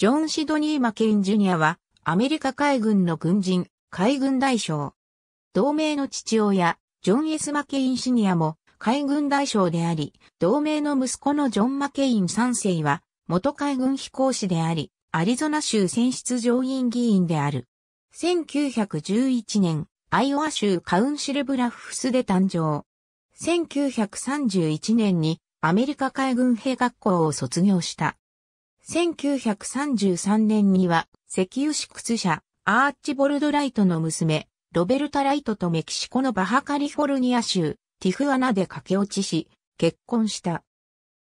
ジョン・シドニー・マケイン・ジュニアは、アメリカ海軍の軍人、海軍大将。同盟の父親、ジョン・ S ・マケイン・シニアも、海軍大将であり、同盟の息子のジョン・マケイン3世は、元海軍飛行士であり、アリゾナ州選出上院議員である。1911年、アイオワ州カウンシルブラフスで誕生。1931年に、アメリカ海軍兵学校を卒業した。1933年には、石油試掘者、アーチボルド・ライトの娘、ロベルタ・ライトとメキシコのバハカリフォルニア州、ティフアナで駆け落ちし、結婚した。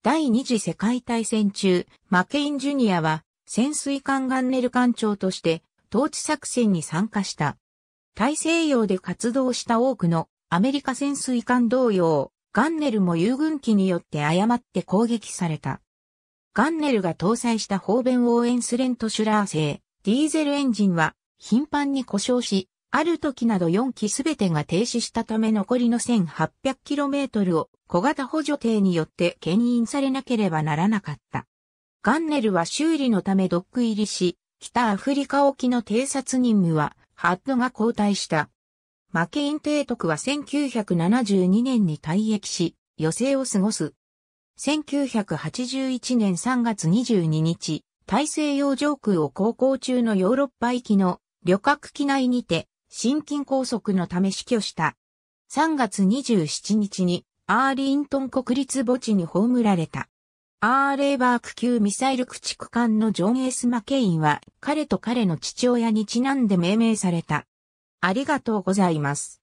第二次世界大戦中、マケイン・ジュニアは、潜水艦ガンネル艦長として、統治作戦に参加した。大西洋で活動した多くの、アメリカ潜水艦同様、ガンネルも友軍機によって誤って攻撃された。ガンネルが搭載した砲弁応援スレントシュラー製ディーゼルエンジンは頻繁に故障し、ある時など4機すべてが停止したため残りの 1800km を小型補助艇によって牽引されなければならなかった。ガンネルは修理のためドック入りし、北アフリカ沖の偵察任務はハッドが交代した。マケイン提督は1972年に退役し、余生を過ごす。1981年3月22日、大西洋上空を航行中のヨーロッパ行きの旅客機内にて、心筋梗塞のため死去した。3月27日にアーリントン国立墓地に葬られた。アーレーバーク級ミサイル駆逐艦のジョン・ S ・マケインは、彼と彼の父親にちなんで命名された。ありがとうございます。